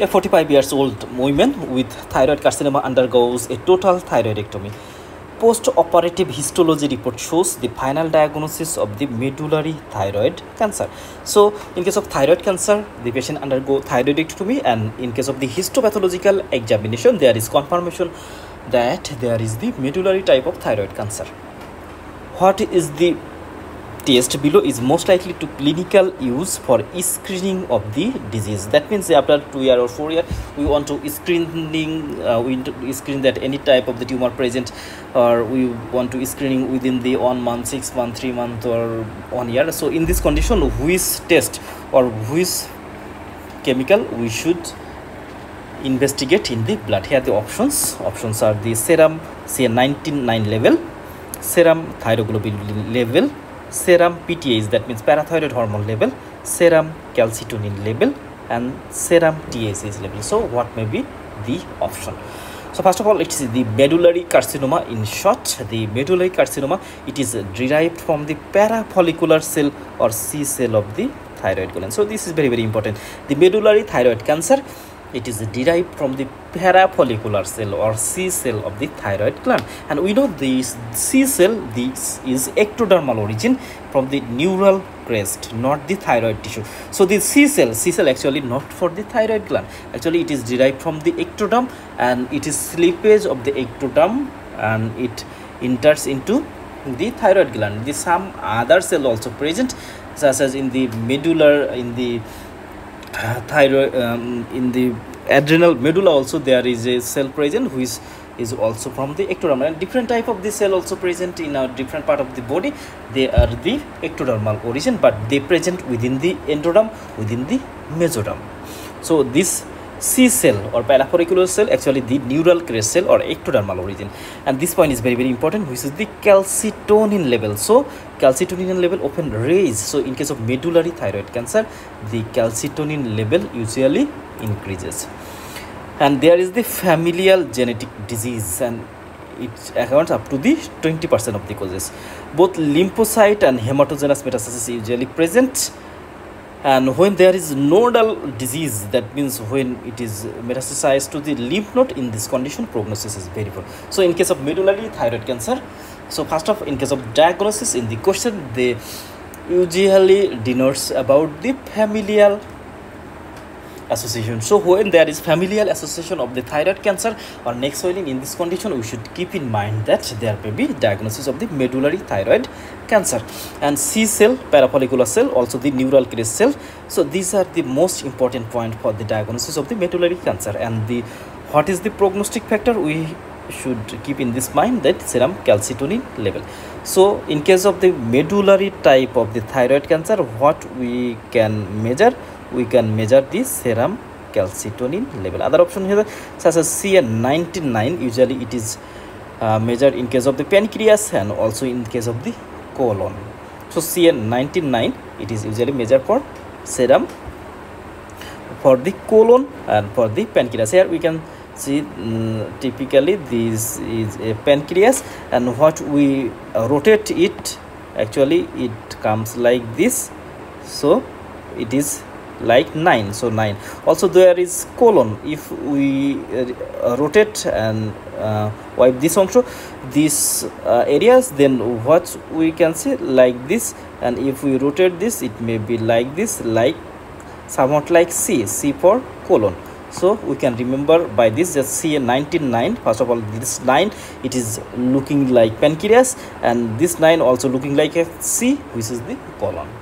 A 45-year-old woman with thyroid carcinoma undergoes a total thyroidectomy. Post-operative histology report shows the final diagnosis of the medullary thyroid cancer. So, in case of thyroid cancer, the patient undergoes thyroidectomy, and in case of the histopathological examination, there is confirmation that there is the medullary type of thyroid cancer. What is the test below is most likely to clinical use for screening of the disease. That means after 2 years or 4 years, we want to screen that any type of the tumor present, or we want to screening within the 1 month, 6 months, 3 months, or 1 year. So in this condition, which test or which chemical we should investigate in the blood? Here the options are the serum CA 19-9 level, serum thyroglobulin level, serum PTH, that means parathyroid hormone level, serum calcitonin level, and serum TSH level. So what may be the option? So first of all, it is the medullary carcinoma. In short, the medullary carcinoma, it is derived from the parafollicular cell or C cell of the thyroid gland. So this is very, very important. The medullary thyroid cancer, it is derived from the parafollicular cell or C cell of the thyroid gland, and we know this C cell, this is ectodermal origin from the neural crest, not the thyroid tissue. So the C cell actually not for the thyroid gland, actually it is derived from the ectoderm, and it is slippage of the ectoderm and it enters into the thyroid gland. There's some other cell also present, such as in the medulla, in the thyroid, in the adrenal medulla also there is a cell present which is also from the ectoderm, and different type of the cell also present in a different part of the body. They are the ectodermal origin, but they present within the endoderm, within the mesoderm. So this C cell or parafollicular cell, actually the neural crest cell or ectodermal origin, and this point is very, very important, which is the calcitonin level. So calcitonin level often raised. So in case of medullary thyroid cancer, the calcitonin level usually increases. And there is the familial genetic disease, and it accounts up to the 20% of the causes. Both lymphocyte and hematogenous metastasis usually present. And when there is nodal disease, that means when it is metastasized to the lymph node, in this condition prognosis is very poor. So in case of medullary thyroid cancer, so first off, in case of diagnosis, in the question they usually denotes about the familial association. So when there is familial association of the thyroid cancer or neck swelling, in this condition we should keep in mind that there may be diagnosis of the medullary thyroid cancer. And C cell, parafollicular cell, also the neural crest cell. So these are the most important point for the diagnosis of the medullary cancer. And the what is the prognostic factor, we should keep in this mind, that serum calcitonin level. So in case of the medullary type of the thyroid cancer, what we can measure, we can measure the serum calcitonin level. Other option here, such as CA 19-9, usually it is measured in case of the pancreas and also in case of the colon. So CA 19-9, it is usually measured for serum, for the colon, and for the pancreas. Here we can see typically this is a pancreas, and what we rotate it, actually it comes like this. So it is like 9, so 9. Also there is colon. If we rotate and wipe this also, these areas, then what we can see like this, and if we rotate this, it may be like this, like somewhat like C for colon. So we can remember by this that CA 19-9, first of all this 9, it is looking like pancreas, and this 9 also looking like a C, which is the colon.